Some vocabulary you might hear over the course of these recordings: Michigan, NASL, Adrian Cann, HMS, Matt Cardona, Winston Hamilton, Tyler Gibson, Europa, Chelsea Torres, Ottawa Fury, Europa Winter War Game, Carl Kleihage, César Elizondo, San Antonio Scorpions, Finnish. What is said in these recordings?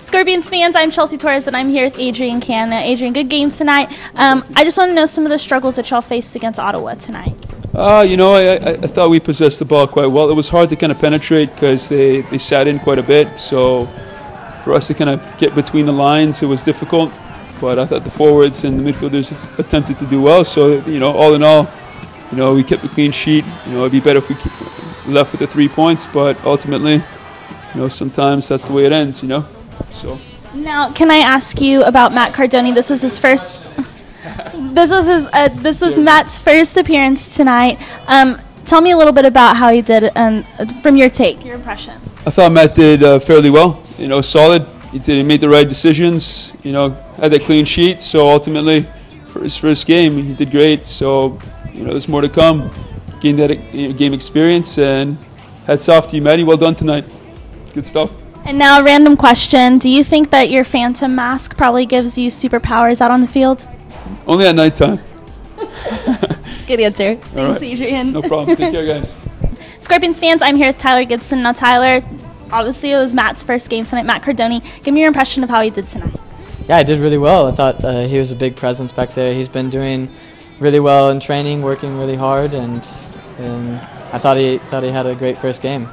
Scorpions fans, I'm Chelsea Torres, and I'm here with Adrian Cann. Adrian, good game tonight. I just want to know some of the struggles that y'all faced against Ottawa tonight. You know, I thought we possessed the ball quite well. It was hard to kind of penetrate because they sat in quite a bit. So for us to kind of get between the lines, it was difficult. But I thought the forwards and the midfielders attempted to do well. So, you know, all in all, you know, we kept a clean sheet. You know, it'd be better if we left with the 3 points. But ultimately, you know, sometimes that's the way it ends, you know. So. Now, can I ask you about Matt Cardona? This was his first. Matt's first appearance tonight. Tell me a little bit about how he did, from your take, your impression. I thought Matt did fairly well. You know, solid. He made the right decisions. You know, had that clean sheet. So ultimately, for his first game, he did great. So you know, there's more to come. Gained that game experience, and hats off to you, Matty. Well done tonight. Good stuff. And now a random question. Do you think that your phantom mask probably gives you superpowers out on the field? Only at nighttime. Good answer. Thanks, Adrian. No problem. Take care, guys. Scorpions fans, I'm here with Tyler Gibson. Now, Tyler, obviously it was Matt's first game tonight. Matt Cardona, give me your impression of how he did tonight. Yeah, I did really well. I thought he was a big presence back there. He's been doing really well in training, working really hard, and I thought he had a great first game.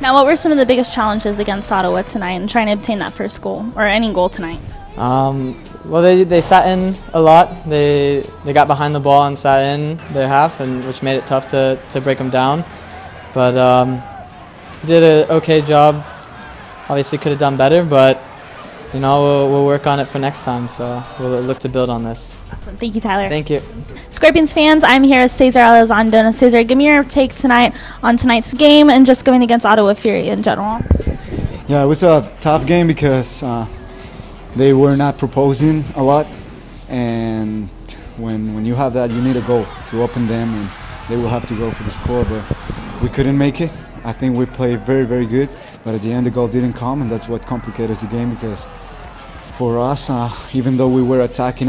Now, what were some of the biggest challenges against Ottawa tonight in trying to obtain that first goal, or any goal tonight? Well, they sat in a lot. They got behind the ball and sat in their half, and which made it tough to break them down. But did an okay job. Obviously could have done better, but you know, we'll work on it for next time, so we'll look to build on this. Awesome. Thank you, Tyler. Thank you. Scorpions fans, I'm here with César Elizondo. Now, César, give me your take tonight on tonight's game and just going against Ottawa Fury in general. Yeah, it was a tough game because they were not proposing a lot, and when you have that, you need a goal to open them, and they will have to go for the score, but we couldn't make it. I think we played very, very good, but at the end the goal didn't come, and that's what complicated the game, because for us, even though we were attacking,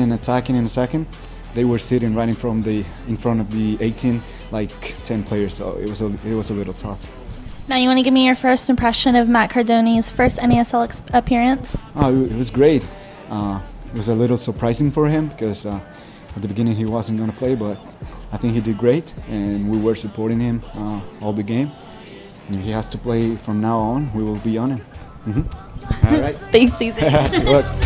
they were sitting right in front of the 18, like 10 players, so it was a little tough. Now, you want to give me your first impression of Matt Cardona's first NASL appearance? Oh, it was great. It was a little surprising for him, because at the beginning he wasn't going to play, but I think he did great, and we were supporting him all the game. And he has to play from now on. We will be on him. Mm-hmm. All right. Thanks, César.